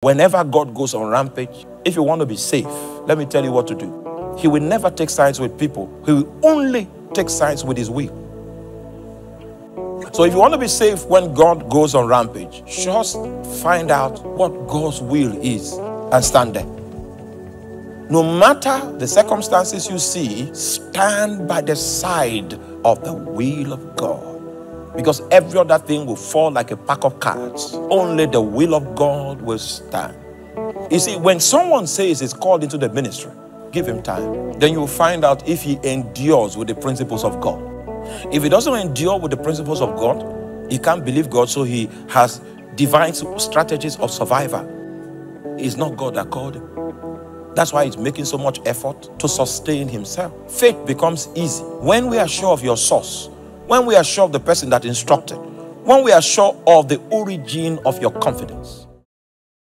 Whenever God goes on rampage, if you want to be safe, let me tell you what to do. He will never take sides with people. He will only take sides with his will. So if you want to be safe when God goes on rampage, just find out what God's will is and stand there. No matter the circumstances you see, stand by the side of the will of God. Because every other thing will fall like a pack of cards. Only the will of God will stand. You see, when someone says he's called into the ministry, give him time. Then you'll find out if he endures with the principles of God. If he doesn't endure with the principles of God, he can't believe God, so he has devised strategies of survival. It's not God that called him. That's why he's making so much effort to sustain himself. Faith becomes easy. When we are sure of your source, when we are sure of the person that instructed, when we are sure of the origin of your confidence.